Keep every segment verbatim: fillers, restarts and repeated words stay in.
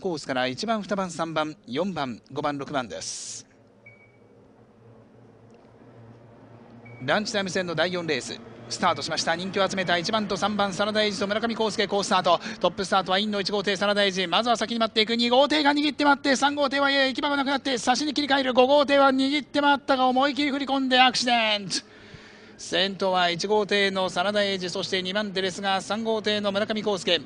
コースからいちばん、にばん、さんばん、よんばん、ごばん、ろくばんです。ランチタイム戦のだいよんレーススタートしました。人気を集めたいちばんとさんばんサラダエイジと村上康介、好スタート。トップスタートはインのいち号艇サラダエイジ、まずは先に待っていく。に号艇が握って待って、さん号艇は行き場がなくなって差しに切り替える。ご号艇は握って待ったが思い切り振り込んでアクシデント。先頭はいち号艇のサラダエイジ、そしてにばん手ですがさん号艇の村上康介、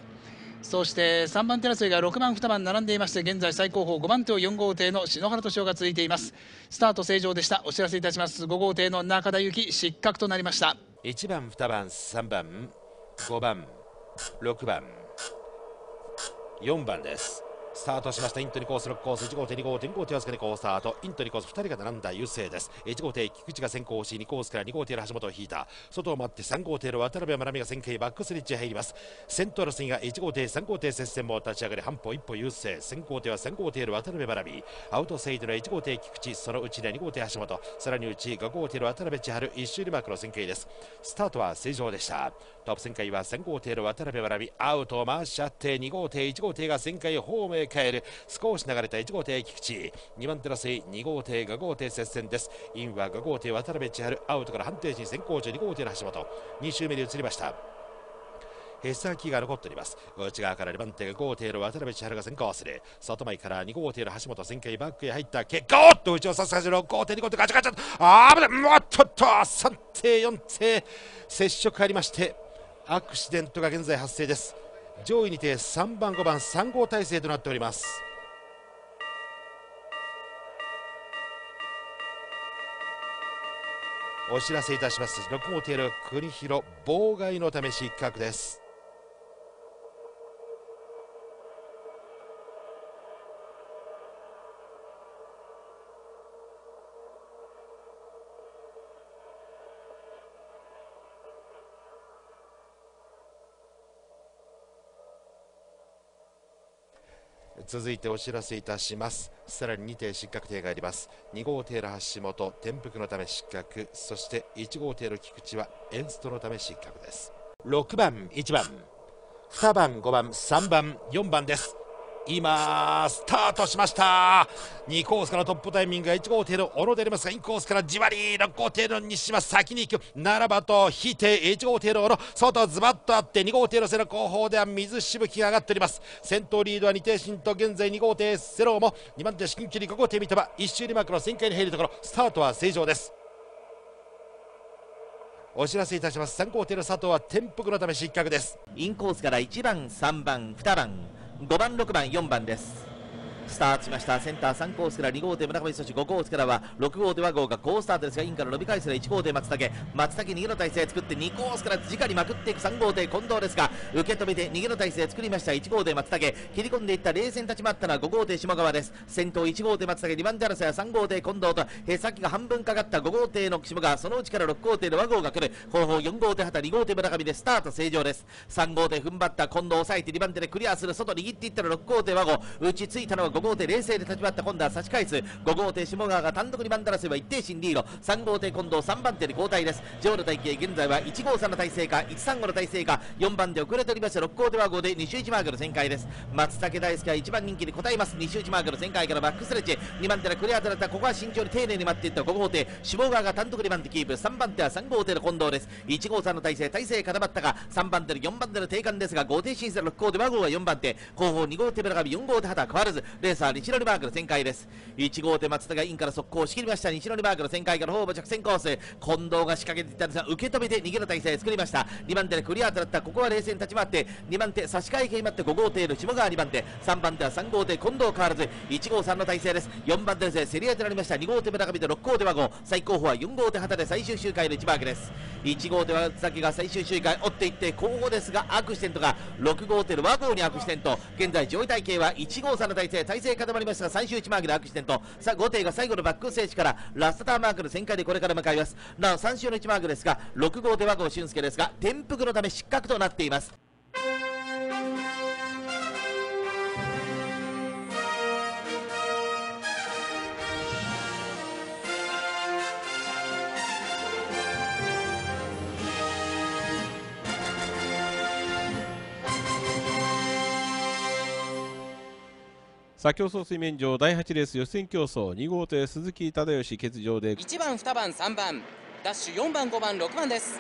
そしてさんばん手争いがろくばん、にばん並んでいまして、現在最後方ごばん手をよん号艇の篠原敏夫が続いています。スタート正常でした。お知らせいたします。ご号艇の中田幸失格となりました。いちばん、にばん、さんばん、ごばん、ろくばん、よんばんです。スタートしました。イントにコースろくコース、いち号艇、に号艇、に号艇はすかに好スタート。イントにコースふたりが並んだ優勢です。いち号艇菊池が先行し、にコースからに号艇の橋本を引いた。外を待ってさん号艇の渡辺真奈美が先行、バックスリッチへ入ります。先頭争いがいち号艇、さん号艇接戦も立ち上がり半歩一歩優勢。先行艇はさん号艇の渡辺真奈美、アウトサイドのいち号艇菊池、そのうちにはに号艇橋本、さらにうちご号艇の渡辺千春、一周にマークの先行です。スタートは正常でした。トップ旋回はさん号艇の渡辺真奈美、アウトを回し合ってに号艇、いち号艇が旋回ホームへ帰る。少し流れたいち号艇菊池、にばん手のせいに号艇、ご号艇接戦です。インはご号艇渡辺千春、アウトから判定陣先行中に号艇の橋本、に周目に移りました。ヘッサーキーが残っております。内側からにばん手がご号艇の渡辺千春が先行する。外前からに号艇の橋本旋回バックへ入った結果、おっと内を差すはじろく号艇、に号艇ガチャガチャ、あー危ない、おっとっとさん艇、よん艇接触ありましてアクシデントが現在発生です。上位にてさんばん、ごばん、さん号体制となっております。お知らせいたします。ろく号艇の国広妨害のため失格です。続いてお知らせいたします。さらにに艇失格艇があります。に号艇の橋本転覆のため失格、そしていち号艇の菊池はエンストのため失格です。ろくばん、いちばん、にばん、ごばん、さんばん、よんばんです。今スタートしました。にコースからトップタイミングがいち号艇の小野でありますが、インコースからじわりろく号艇の西島先に行く。ならばと引いていち号艇の小野、外ズバッとあってに号艇の瀬の後方では水しぶきが上がっております。先頭リードはに艇進と、現在に号艇瀬郎もにばん手至近距離ご号艇三笘、いっ周にマークの旋回に入るところ。スタートは正常です。お知らせいたします。さん号艇の佐藤は転覆のため失格です。インコースからいちばん、さんばん、にばん、ごばん、ろくばん、よんばんです。スタートしました。センターさんコースからに号艇村上、そしてご号艇からはろく号艇和合が好スタートですが、インから伸び返すのいち号艇松竹、松竹逃げの体勢作ってにコースから直にまくっていくさん号艇近藤ですが、受け止めて逃げの体勢作りました。いち号艇松竹切り込んでいった。冷静に立ち回ったのはご号艇下川です。先頭いち号艇松竹、にばん手争いはさん号艇近藤と、へさきが半分かかったご号艇の下川、そのうちからろく号艇の和合が来る。後方よん号艇畑、に号艇村上でスタート正常です。さん号艇踏ん張った近藤抑えてにばん手でクリアする。外握っていったのろく号艇和合、打ちついたのはご号艇冷静で立ち回った。今度は差し返すご号艇下川が単独にばん手争いは一定進リード。さん号艇近藤さんばん手で交代です。上の体系現在はいちごさんの体勢かいちさんごの体勢か、よんばんで遅れておりました。ろく号艇はごでに周いちマークの旋回です。松竹大輔はいちばん人気に応えます。に周いちマークの旋回からバックスレッチ、にばん手のクリアとなった。ここは慎重に丁寧に待っていったご号艇下川が単独にばん手キープ。さんばん手はさん号艇の近藤です。いち号さんの体勢体勢固まったが、さんばん手のよんばん手の定冠ですが、ご艇進出のろく号艇和合はよんばん手、後方に号艇村上、よん号手畑変わらず。レーサー西野リマークの旋回です。いち号艇松田がインから速攻を仕切りました。西野リマークの旋回からほぼ着線コース、近藤が仕掛けていったんですが、受け止めて逃げる体勢を作りました。にばん手でクリアとなった。ここは冷静に立ち回ってにばん手差し替え決まってご号艇の下川にばん手、さんばん手はさん号艇近藤変わらずいち号さんの体勢です。よんばん手で競り合いとなりました。に号艇村上とろく号艇和合、最後方はよん号艇旗で最終周回のいちマークです。いち号艇は先が最終周回追っていって後方ですが、アクシデントがろく号艇の和合にアクシデント。現在上位体系はいち号さんの体勢体勢固まりましたが、最終いちマークでアクシデント。さあご艇が最後のバックステージからラストターンマークの旋回でこれから向かいます。なおさん周のいちマークですが、ろく号艇和合俊介ですが転覆のため失格となっています。さあ競走水面上だいはちレース予選競争にごうてい鈴木忠義欠場でいちばんにばんさんばんダッシュよんばんごばんろくばんです。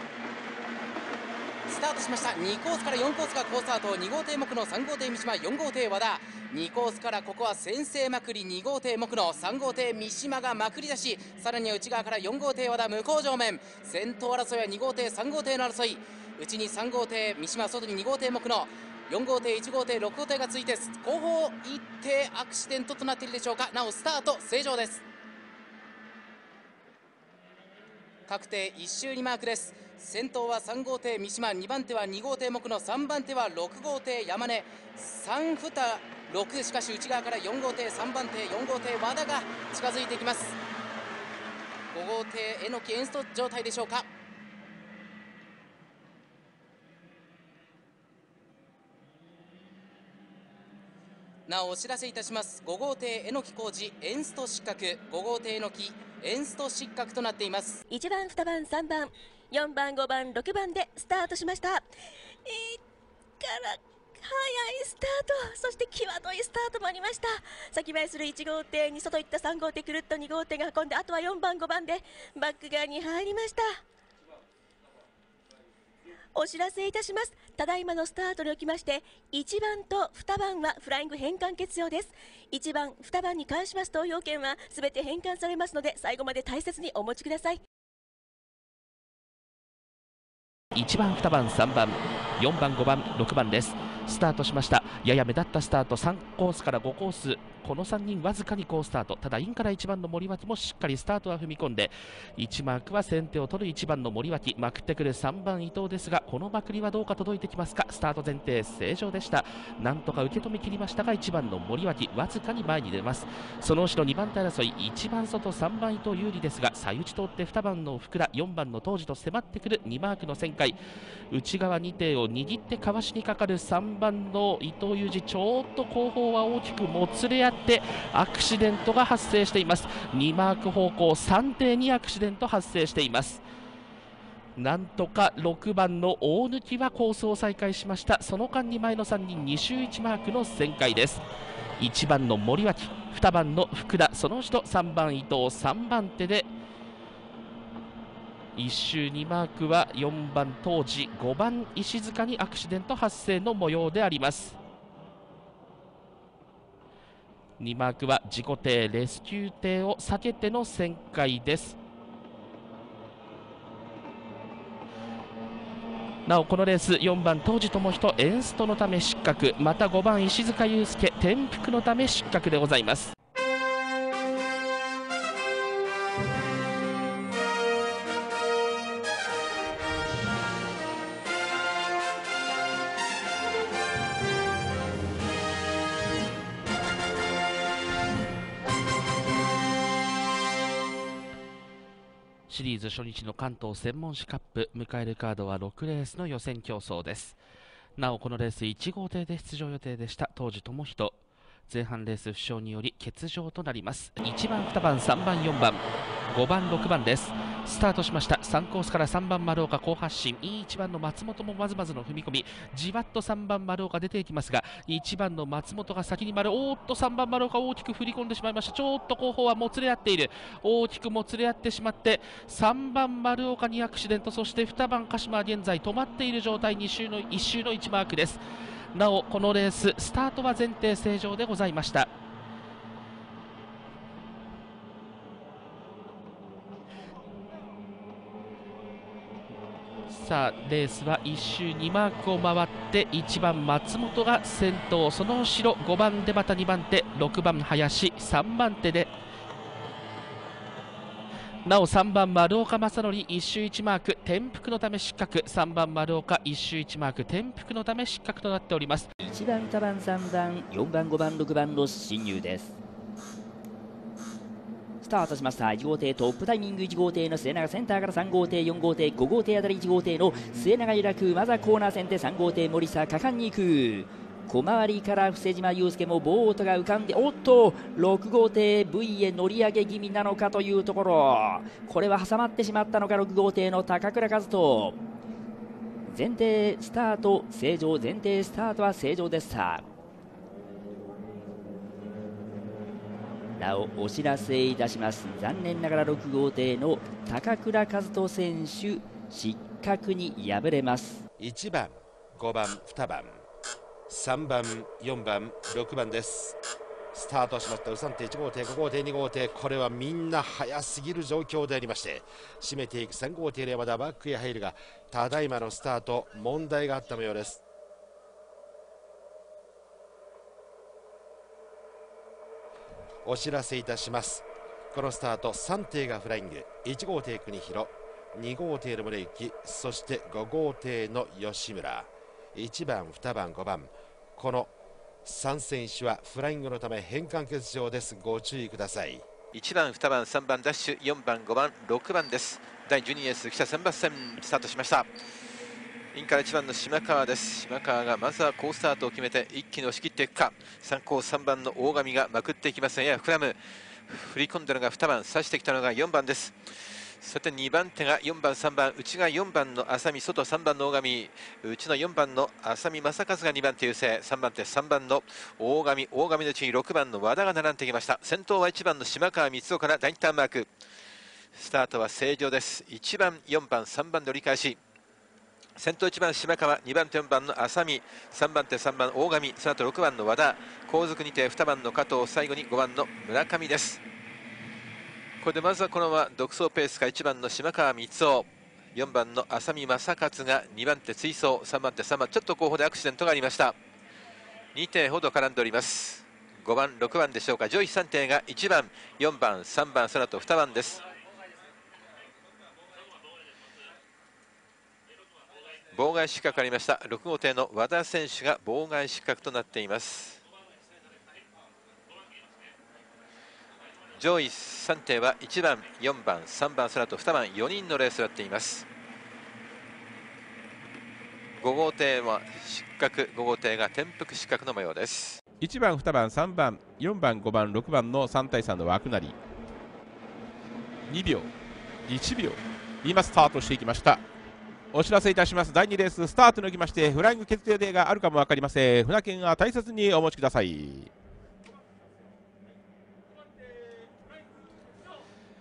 スタートしました。にコースからよんコースが好スタート。に号艇木野、さん号艇三島、よん号艇和田。にコースからここは先制まくり、に号艇木野、さん号艇三島がまくり出し、さらに内側からよん号艇和田向こう上面、先頭争いはに号艇さん号艇の争い、内にさん号艇三島、外にに号艇木野、よん号艇いち号艇ろく号艇がついて後方一定アクシデントとなっているでしょうか。なおスタート正常です。確定いち周にマークです。先頭はさん号艇三島、にばん手はに号艇木野、さんばん手はろく号艇山根、さん蓋ろく、しかし内側からよん号艇さんばん手よん号艇和田が近づいてきます。ご号艇えのきエンスト状態でしょうか。なおお知らせいたします。ご号艇えのき工事エンスト失格、ご号艇えのきエンスト失格となっています。いちばんにばんさんばんよんばんごばんろくばんでスタートしました。いいから早いスタート、そして際どいスタートもありました。先前するいち号艇に外行ったさん号艇くるっとに号艇が運んで、あとはよんばんごばんでバック側に入りました。お知らせいたします。ただいまのスタートにおきましていちばんとにばんはフライング返還欠用です。いちばんにばんに関します投票権はすべて返還されますので、最後まで大切にお持ちください。いちばんにばんさんばんよんばんごばんろくばんです。スタートしました。やや目立ったスタート、さんコースからごコース、このさんにんわずかに好スタート。ただインからいちばんの森脇もしっかりスタートは踏み込んで、いちマークは先手を取るいちばんの森脇、まくってくるさんばん伊藤ですが、このまくりはどうか届いてきますか。スタート前提正常でした。なんとか受け止めきりましたが、いちばんの森脇わずかに前に出ます。その後ろにばん手争い、いちばん外さんばん伊藤有利ですが、最内通ってにばんの福田、よんばんの東司と迫ってくるにマークの旋回、内側に手を握ってかわしにかかるさんばんの伊藤有二、ちょっと後方は大きくもつれ合ってアクシデントが発生しています。にマーク方向さん艇にアクシデント発生しています。なんとかろくばんの大貫はコースを再開しました。その間に前のさんにんに周いちマークの旋回です。いちばんの森脇、にばんの福田、その後ろさんばん伊藤、さんばん手でいち周にマークはよんばん東司、ごばん石塚にアクシデント発生の模様であります。にマークは事故艇、レスキュー艇を避けての旋回です。なおこのレースよんばん東司智人エンストのため失格、またごばん石塚佑介転覆のため失格でございます。シリーズ初日の関東専門誌カップ、迎えるカードはろくレースの予選競争です。なおこのレースいち号艇で出場予定でした東司智人、前半レース負傷により欠場となります。いちばんにばんさんばんよんばんごばんろくばんです。スタートしました。さんコースからさんばん丸岡好発進、いちばんの松本もまずまずの踏み込み、じわっとさんばん丸岡出ていきますが、いちばんの松本が先に丸おーっとさんばん丸岡大きく振り込んでしまいました。ちょっと後方はもつれ合っている、大きくもつれ合ってしまってさんばん丸岡にアクシデント、そしてにばん鹿島は現在止まっている状態、に周のいち周のいちマークです。なおこのレーススタートは前提正常でございました。さあレースはいち周にマークを回っていちばん松本が先頭、その後ろごばんでまたにばん手、ろくばん林、さんばん手でなおさんばん丸岡正則いち周いちマーク転覆のため失格、さんばん丸岡いち周いちマーク転覆のため失格となっております。いちばんにばんさんばんよんばんごばんろくばんの進入です。スタートしました。いち号艇トップタイミングいち号艇の末永、センターからさん号艇よん号艇ご号艇あたりいち号艇の末永由楽、まずはコーナー先手さん号艇森下果敢に行く、小回りから伏島雄介もボートが浮かんで、おっとろく号艇 V へ乗り上げ気味なのかというところ、これは挟まってしまったのか。ろく号艇の高倉和人、前提スタート正常、前提スタートは正常でした。方をお知らせいたします。残念ながらろく号艇の高倉和人選手、失格に敗れます。いちばん、ごばん、にばん、さんばん、よんばん、ろくばんです。スタートしました。うさん艇、いち号艇、ご号艇、に号艇、これはみんな早すぎる状況でありまして、締めていくさん号艇の山田、バックへ入るが、ただいまのスタート問題があった模様です。お知らせいたします。このスタートさん艇がフライング、いち号艇国広、に号艇の宗行、そしてご号艇の吉村、いちばん、にばん、ごばん、このさん選手はフライングのため変換欠場です。ご注意ください。いちばん、にばん、さんばん、ダッシュ、よんばん、ごばん、ろくばんです。だいじゅうにレース北選抜戦スタートしました。インからいちばんの島川です。島川がまずは好スタートを決めて一気に押し切っていくか。参考さんばんの大神がまくっていきますが、やや膨らむ。振り込んだのがにばん、差してきたのがよんばんです。さてにばん手がよんばん、さんばん、内がよんばんの浅見、外さんばんの大神、内のよんばんの浅見正和がにばん手優勢、さんばん手、さんばんの大神、大神のうちにろくばんの和田が並んできました。先頭はいちばんの島川光男から第にターンマーク、スタートは正常です。いちばん、よんばん、さんばんの折り返し、先頭いちばん島川、にばん手よんばんの浅見、さんばん手さんばん大神、その後ろくばんの和田、後続に手にばんの加藤、最後にごばんの村上です。ここでまずはこのまま独走ペースか、いちばんの島川光男、よんばんの浅見正勝がにばん手追走、さんばん手さんばん、ちょっと後方でアクシデントがありました。に艇ほど絡んでおります。ごばん、ろくばんでしょうか。上位さん艇がいちばん、よんばん、さんばん、その後にばんです。妨害失格ありました。ろく号艇の和田選手が妨害失格となっています。上位さん艇はいちばん、よんばん、さんばん、その後にばん、よにんのレースとなっています。ご号艇は失格、ご号艇が転覆失格の模様です。いちばん、にばん、さんばん、よんばん、ごばん、ろくばんのさん対さんの枠なり、にびょう、いちびょう、今スタートしていきました。お知らせいたします。だいにレーススタートにおきましてフライング決定例があるかも分かりません。船券は大切にお持ちください。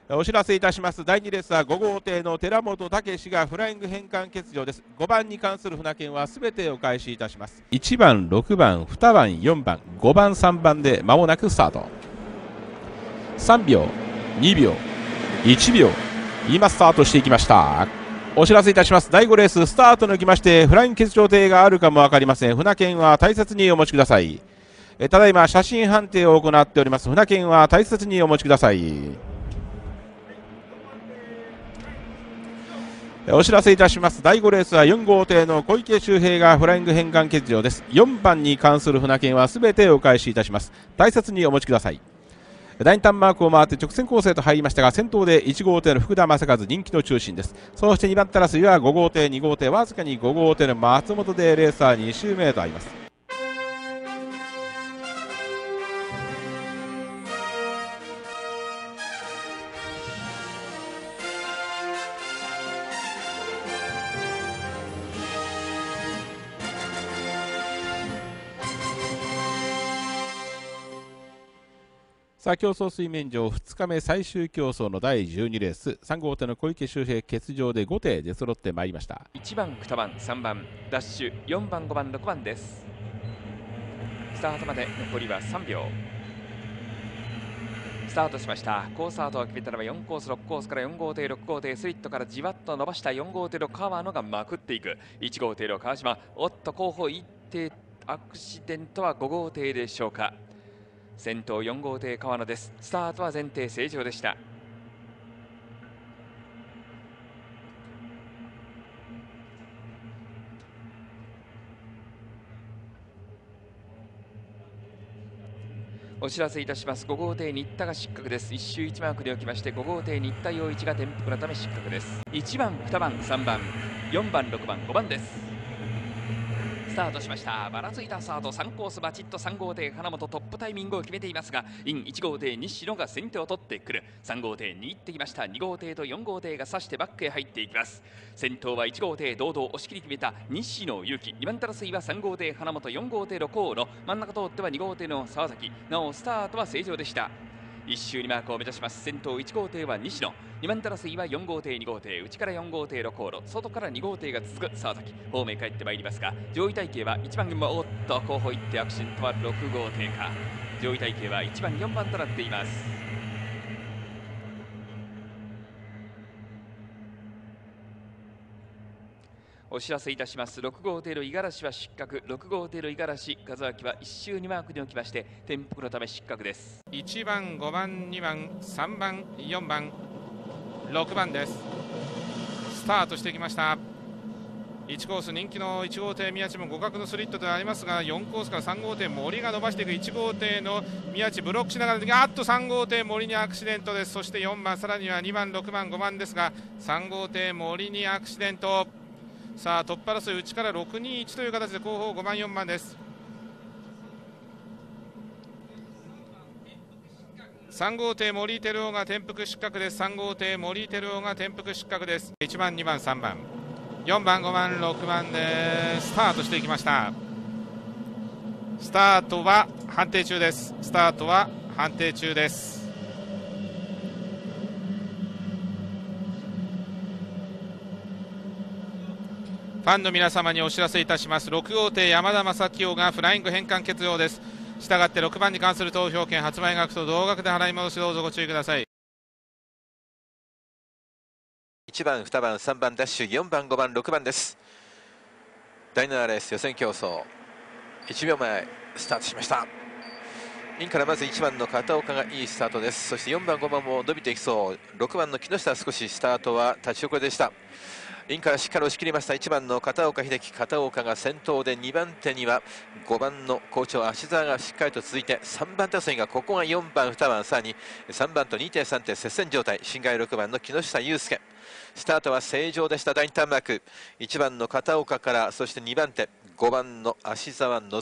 お知らせいたします。だいにレースはご号艇の寺本武がフライング返還欠場です。ごばんに関する船券はすべてお返しいたします。いちばん、ろくばん、にばん、よんばん、ごばん、さんばんで間もなくスタート。さんびょう、にびょう、いちびょう、今スタートしていきました。お知らせいたします。だいごレーススタート抜きましてフライング欠場艇があるかも分かりません。船券は大切にお持ちください。えただいま写真判定を行っております。船券は大切にお持ちください。お知らせいたします。だいごレースはよん号艇の小池周平がフライング返還欠場です。よんばんに関する船券はすべてお返しいたします。大切にお持ちください。だいにターンマークを回って直線構成と入りましたが、先頭でいち号艇の福田正和、人気の中心です。そしてにばん手争いはご号艇、に号艇、わずかにご号艇の松本でレーサーに周目とあります。さあ競争水面上ふつかめ最終競争のだいじゅうにレース、さん号艇の小池周平欠場でご艇出揃ってまいりました。いちばん、にばん、さんばん、ダッシュ、よんばん、ごばん、ろくばんです。スタートまで残りはさんびょう。スタートしました。好スタートを決めたのはよんコース、ろくコースからよん号艇、ろく号艇、スリットからじわっと伸ばしたよん号艇の川野がまくっていく。いち号艇の川島、おっと後方いち艇アクシデントはご号艇でしょうか。先頭よん号艇川野です。スタートは前艇正常でした。お知らせいたします。ご号艇新田が失格です。いち周いちマークにおきましてご号艇新田陽一が転覆のため失格です。いちばん、にばん、さんばん、よんばん、ろくばん、ごばんです。スタートしました。ばらついたスタート、さんコースバチッとさん号艇金本トップタイミングを決めていますが、インいち号艇西野が先手を取ってくる。さん号艇に行ってきました。に号艇とよん号艇が差してバックへ入っていきます。先頭はいち号艇堂々押し切り決めた西野勇輝、にばん争いはさん号艇金本、よん号艇の河野、真ん中通ってはに号艇の沢崎、なおスタートは正常でした。いち周にマークを目指します。先頭いち号艇は西野、にばんたらすいはよん号艇、に号艇、内からよん号艇の航路、外からに号艇が続く沢崎方面へ帰ってまいりますが、上位体系はいちばん群馬、おっと後方行ってアクシデントはろく号艇か。上位体系はいちばん、よんばんとなっています。お知らせいたします。ろく号艇の五十嵐は失格。ろく号艇の五十嵐和明はいち周にマークにおきまして転覆のため失格です。いちばん、ごばん、にばん、さんばん、よんばん、ろくばんです。スタートしてきました。いちコース人気のいち号艇宮地も互角のスリットとなりますが、よんコースからさん号艇森が伸ばしていく。いち号艇の宮地ブロックしながら、あっとさん号艇森にアクシデントです。そしてよんばん、さらにはにばん、ろくばん、ごばんですが、さん号艇森にアクシデント。さあトップ争い、内からろくにいちという形で後方ごばん、よんばんです。さん号艇森照夫が転覆失格です。さん号艇森照夫が転覆失格です。いちばん、にばん、さんばん、よんばん、ごばん、ろくばんでスタートしていきました。スタートは判定中です。スタートは判定中です。ファンの皆様にお知らせいたします。ろく号艇山田正清がフライング返還欠場です。したがってろくばんに関する投票権、発売額と同額で払い戻し、どうぞご注意ください。いちばん、にばん、さんばんダッシュ、よんばん、ごばん、ろくばんです。だいななレース予選競争、いちびょうまえスタートしました。インからまずいちばんの片岡がいいスタートです。そしてよんばん、ごばんも伸びていきそう。ろくばんの木下、少しスタートは立ち遅れでした。インからしっかり押し切りました。いちばんの片岡秀樹、片岡が先頭で、にばん手にはごばんの好調芦澤がしっかりと続いて、さんばん手争いが、ここがよんばん、にばん、さらにさんばんと にてんさん 点接戦状態。新外ろくばんの木下雄介、スタートは正常でした。第にターンマーク、いちばんの片岡から、そしてにばん手、ごばんの芦澤望、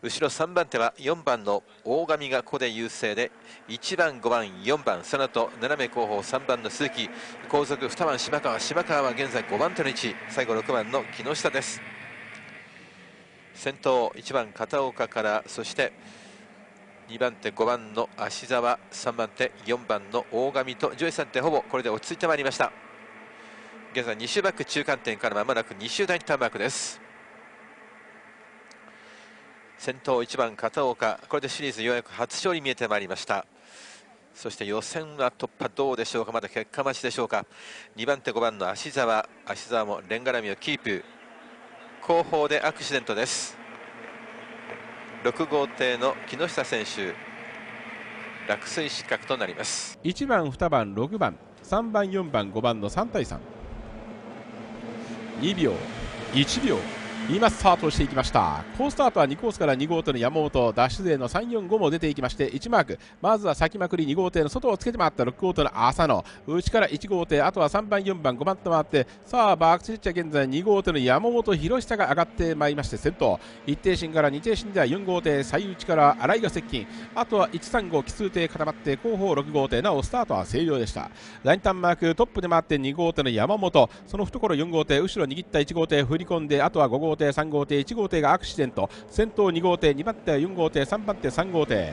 後ろさんばん手はよんばんの大神がここで優勢で、いちばん、ごばん、よんばん、その後斜め後方さんばんの鈴木、後続にばん島川、島川は現在ごばん手の位置、最後ろくばんの木下です。先頭いちばん片岡から、そしてにばん手、ごばんの芦澤、さんばん手、よんばんの大神と上位さん手、ほぼこれで落ち着いてまいりました。現在に周バック、中間点からまもなくに周台にターンマークです。先頭いちばん片岡、これでシリーズようやく初勝利見えてまいりました。そして予選は突破どうでしょうか、まだ結果待ちでしょうか。にばん手、ごばんの芦澤、芦澤もレン絡みをキープ、後方でアクシデントです。ろく号艇の木下選手、落水失格となります。いちばん、にばん、ろくばん、さんばん、よんばん、ごばんのさん対さん、にびょう、いちびょう、今スタートしていきました。好スタートはにコースからに号艇の山本、ダッシュ勢のさんよんごも出ていきまして、いちマーク、まずは先まくりに号艇の外をつけて回ったろく号艇の浅野、内からいち号艇、あとはさんばん、よんばん、ごばんと回って、さあバークチリッチは現在に号艇の山本博久が上がってまいりまして先頭、いち艇進からに艇進ではよん号艇、最内から新井が接近、あとはいち、さん号奇数艇固まって、後方ろく号艇、なおスタートは正常でした。ラインターンマークトップで回ってに号艇の山本、その懐よん号艇、後ろ握ったいち号艇振り込んで、あとはご号艇、さん号艇、いち号艇がアクシデント、先頭に号艇、にばん手、よん号艇、さんばん手、さん号艇。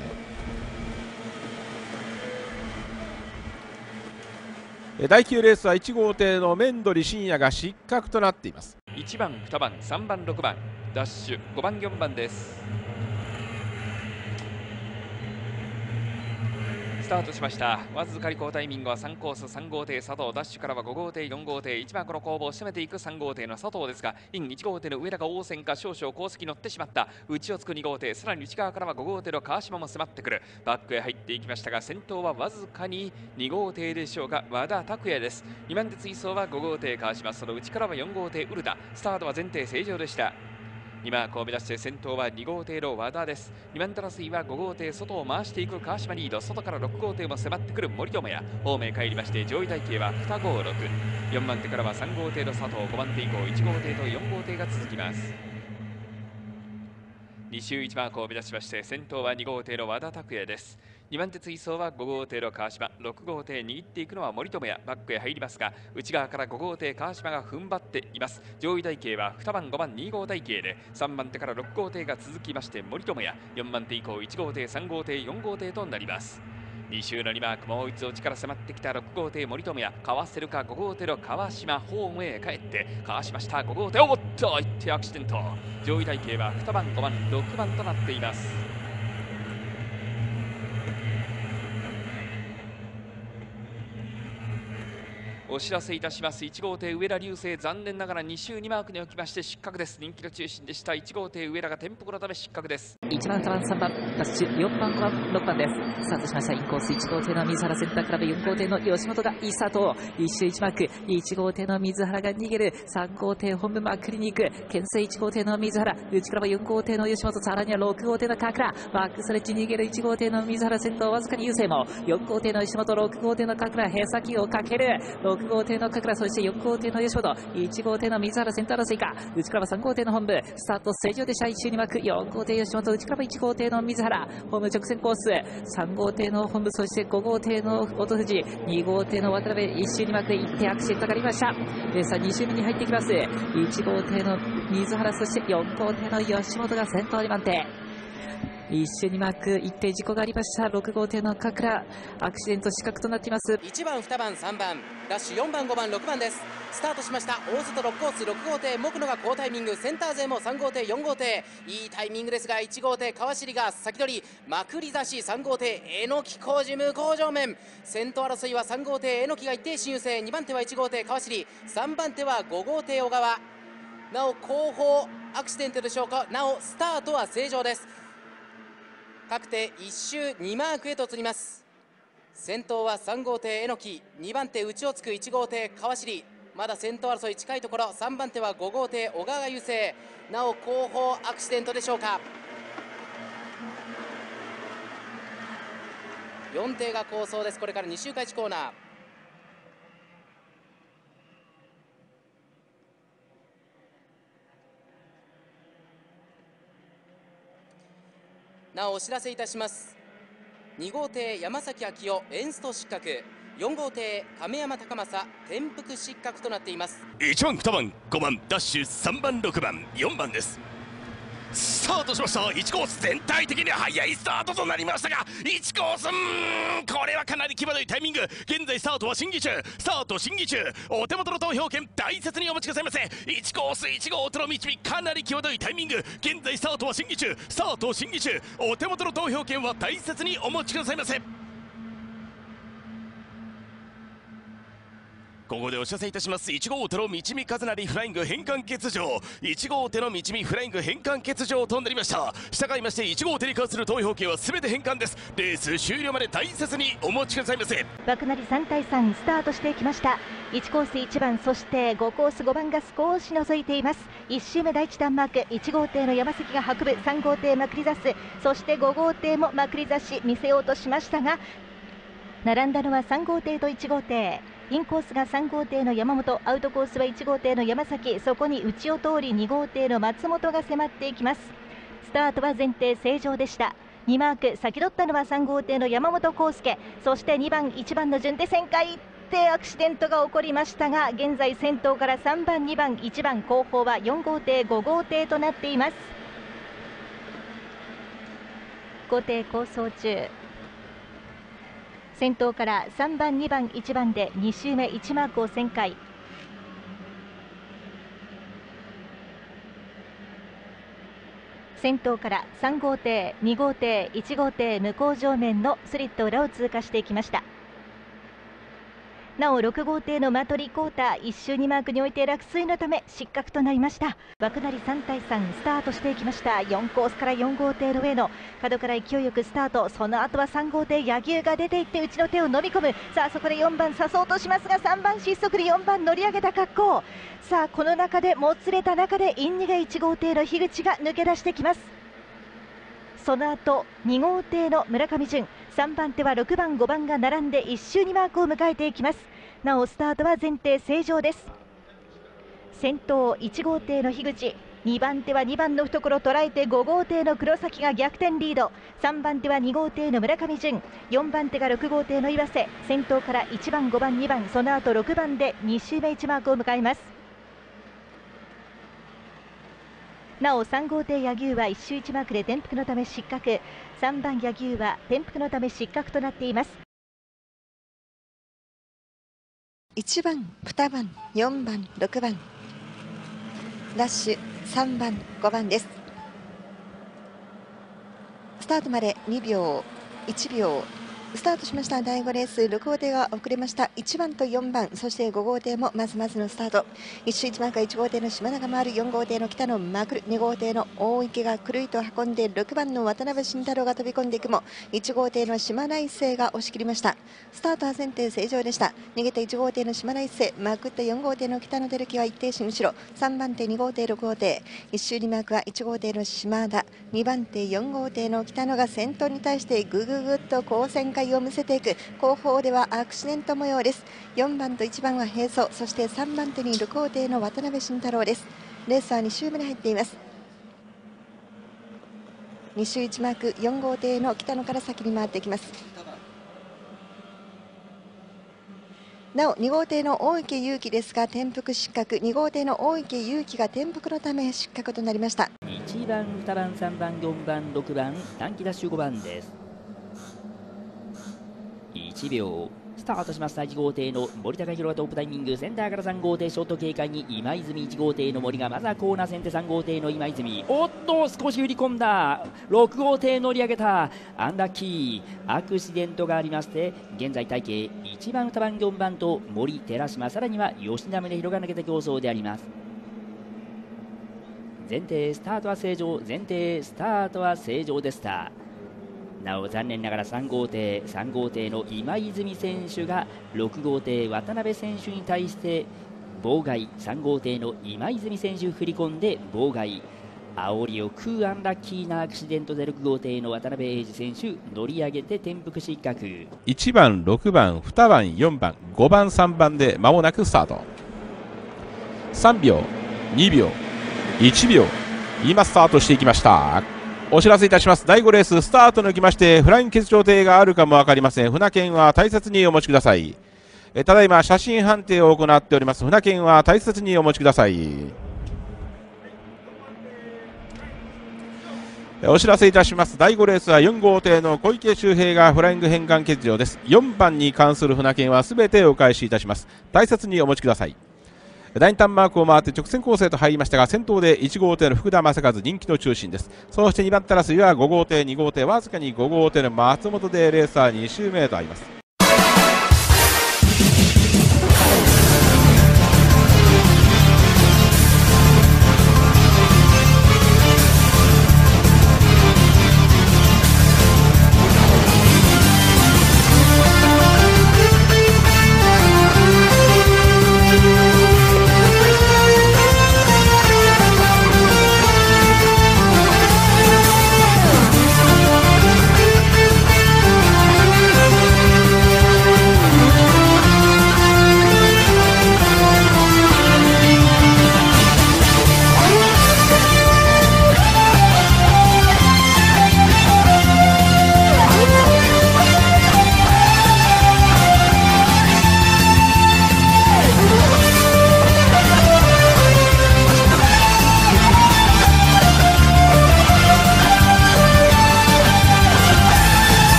だいきゅうレースはいち号艇のメンドリ深夜が失格となっています。いちばん、にばん、さんばん、ろくばんダッシュ、ごばん、よんばんです。スタートしました。わずかに好タイミングはさんコース、さん号艇佐藤、ダッシュからはご号艇、よん号艇、いちばんこの攻防を攻めていくさん号艇の佐藤ですが、インいち号艇の上田が応戦か、少々後続に乗ってしまった。内をつくに号艇、さらに内側からはご号艇の川島も迫ってくる。バックへ入っていきましたが、先頭はわずかにに号艇でしょうか、和田拓也です。にばん手追走はご号艇川島、その内からはよん号艇ウルダ、スタートは前提正常でした。にマークを目指して先頭はに号艇の和田です。にばん手の水はご号艇、外を回していく川島リード、外からろく号艇も迫ってくる森友哉、方面帰りまして上位体系はに、ご、ろく、よんばん手からはさん号艇の佐藤、ごばん手以降いち号艇とよん号艇が続きます。に周いちマークを目指しまして先頭はに号艇の和田拓也です。にばん手追走はご号艇の川島、ろく号艇握っていくのは森友哉、バックへ入りますが、内側からご号艇川島が踏ん張っています。上位台形はにばん、ごばん、に号台形で、さんばん手からろく号艇が続きまして森友哉、よんばん手以降いち号艇、さん号艇、よん号艇となります。に周のにマークもう一度内から迫ってきたろく号艇森友哉、かわせるかご号艇の川島、ホームへ帰ってかわしましたご号艇、おっといってアクシデント。上位体系はにばんごばんろくばんとなっています。お知らせいたします。いち号艇上田流星、残念ながらに周にマークにおきまして失格です。人気の中心でしたいち号艇上田が転覆のため失格です。いちばんさんばんさんばんダッシュよんばんごばんろくばんです。スタートしました。インコースいち号艇の水原センタークラブ、よん号艇の吉本がいいスタート。いち周いちマーク、いち号艇の水原が逃げる。さん号艇本部まくりに行く。牽制いち号艇の水原、内からはよん号艇の吉本、さらにはろく号艇の川倉、バックストレッチ逃げるいち号艇の水原、先頭わずかに優勢もよん号艇の吉本、ろく号艇の川倉、へさきをかける。ろく号艇の川倉、そしてよん号艇の吉本、いち号艇の水原、センター争いか。内からはさん号艇の本部、スタート正常でした。いち周にマーク、よん号艇吉本、内からはいち号艇の水原、ホーム直線コース、さん号艇の本部、そしてご号艇の音藤、に号艇の渡辺、いち周にマーク、一手アクシデントがありました。さあに周目に入ってきます。いち号艇の水原、そしてよん号艇の吉本が先頭に番手。一周にマーク一定事故がありました。ろく号艇の川倉、アクシデント失格となっています。いちばんにばんさんばんラッシュよんばんごばんろくばんです。スタートしました。大外ろくコース、ろく号艇木野が好タイミング、センター勢もさん号艇よん号艇いいタイミングですが、いち号艇川尻が先取り、まくり差し、さん号艇えのき工事無向上面。先頭争いはさん号艇えのきが一定進優勢、にばん手はいち号艇川尻、さんばん手はご号艇小川。なお後方アクシデントでしょうか。なおスタートは正常です。確定いち周にマークへと移ります。先頭はさん号艇えのき、にばん手内をつくいち号艇川尻、まだ先頭争い近いところ。さんばん手はご号艇小川が優勢、なお後方アクシデントでしょうか。よん艇が好走です。これからに周開始コーナー。なおお知らせいたします。に号艇山崎昭夫、エンスト失格。よん号艇亀山高政、転覆失格となっています。いちばんにばんごばんダッシュさんばんろくばんよんばんです。スタートしました。いちコース全体的に速いスタートとなりましたが、いちコース、うーんこれはかなり際どいタイミング。現在スタートは審議中、スタート審議中。お手元の投票権大切にお持ちくださいませ。いちコースいち号との導き、かなり際どいタイミング。現在スタートは審議中、スタート審議中。お手元の投票権は大切にお持ちくださいませ。ここでお知らせいたします。いち号手の道見和成フライング変換欠場、いち号手の道見フライング変換欠場となりました。従いましていち号手に関する投票権は全て返還です。レース終了まで大切にお持ちくださいませ。枠成さん対さんスタートしてきました。いちコースいちばん、そしてごコースごばんが少し覗いています。いち周目第いちターンマーク、いち号艇の山崎が運ぶ。さん号艇まくりざす、そしてご号艇もまくりざし見せようとしましたが、並んだのはさん号艇といち号艇。インコースがさん号艇の山本、アウトコースはいち号艇の山崎、そこに内を通りに号艇の松本が迫っていきます。スタートは前提正常でした。にマーク、先取ったのはさん号艇の山本康介、そしてにばん、いちばんの順手旋回でアクシデントが起こりましたが、現在先頭からさんばん、にばん、いちばん、後方はよん号艇、ご号艇となっています。後艇好走中。先頭からさんばん、にばん、いちばんでに周目いちマークを旋回。先頭からさん号艇、に号艇、いち号艇向こう上面のスリット裏を通過していきました。なおろく号艇のマトリコーター、いち周にマークにおいて落水のため失格となりました。枠成さん対さんスタートしていきました。よんコースからよん号艇の上野、角から勢いよくスタート。その後はさん号艇柳生が出ていって内の手を飲み込む。さあそこでよんばん刺そうとしますが、さんばん失速でよんばん乗り上げた格好。さあこの中でもつれた中でイン逃げいち号艇の樋口が抜け出してきます。その後に号艇の村上純、さんばん手はろくばんごばんが並んでいち周にマークを迎えていきます。なおスタートは前提正常です。先頭いち号艇の樋口、にばん手はにばんの懐を捉えてご号艇の黒崎が逆転リード。さんばん手はに号艇の村上純、よんばん手がろく号艇の岩瀬、先頭からいちばんごばんにばん、その後ろくばんでに周目いちマークを迎えます。なおさん号艇柳生は一周いちマークで転覆のため失格。さんばん柳生は転覆のため失格となっています。いちばん、にばん、よんばん、ろくばん、ダッシュさんばん、ごばんです。スタートまでにびょう、いちびょう。スタートしましただいごレース、ろく号艇が遅れました。いちばんとよんばん、そしてご号艇もまずまずのスタート。いっ周いちばんからいち号艇の島田が回る、よん号艇の北野まくる、に号艇の大池がくるりと運んで、ろくばんの渡辺慎太郎が飛び込んでいくも、いち号艇の島田一生が押し切りました。スタートは前提正常でした。逃げたいち号艇の島田一生、まくったよん号艇の北野輝樹は一定心後ろ、さんばん手、に号艇、ろく号艇。いっ周にマークはいち号艇の島田、にばん手、よん号艇の北野が先頭に対してぐぐぐっと好旋回を見せていく。後方ではアクシデント模様です。よんばんといちばんは並走、そしてさんばん手にろく号艇の渡辺慎太郎です。レースはに周目に入っています。に周いちマークよん号艇の北野から先に回っていきます。なおに号艇の大池祐樹ですが転覆失格、に号艇の大池祐樹が転覆のため失格となりました。いちばん、にばん、さんばん、よんばん、ろくばん、短期ダッシュごばんです。いちびょうスタートしました。いち号艇の森高弘がトップタイミング、センターからさん号艇ショート警戒に今泉、いち号艇の森がまずはコーナー先手、さん号艇の今泉、おっと少し振り込んだ、ろく号艇乗り上げた、アンラッキーアクシデントがありまして、現在体系いちばん、にばん、よんばんと森、寺島、さらには吉田宗弘が抜けた競争であります。前提スタートは正常、前提スタートは正常でした。なお残念ながらさん号艇、さん号艇の今泉選手がろく号艇渡辺選手に対して妨害、さん号艇の今泉選手振り込んで妨害、煽りを食うアンラッキーなアクシデントでろく号艇の渡辺英二選手乗り上げて転覆失格。いちばん、ろくばん、にばん、よんばん、ごばん、さんばんで間もなくスタート。さんびょう、にびょう、いちびょう、今スタートしていきました。お知らせいたします。だいごレーススタート抜きまして、フライン欠場艇があるかも分かりません。船券は大切にお持ちください。えただいま写真判定を行っております。船券は大切にお持ちください。お知らせいたします。だいごレースはよん号艇の小池周平がフライング返還欠場です。よんばんに関する船券は全てお返しいたします。大切にお持ちください。だいにターンマークを回って直線構成と入りましたが、先頭でいち号艇の福田正和、人気の中心です。そしてにばんたらすいはご号艇、に号艇、わずかにご号艇の松本でレーサーに周目へとあります。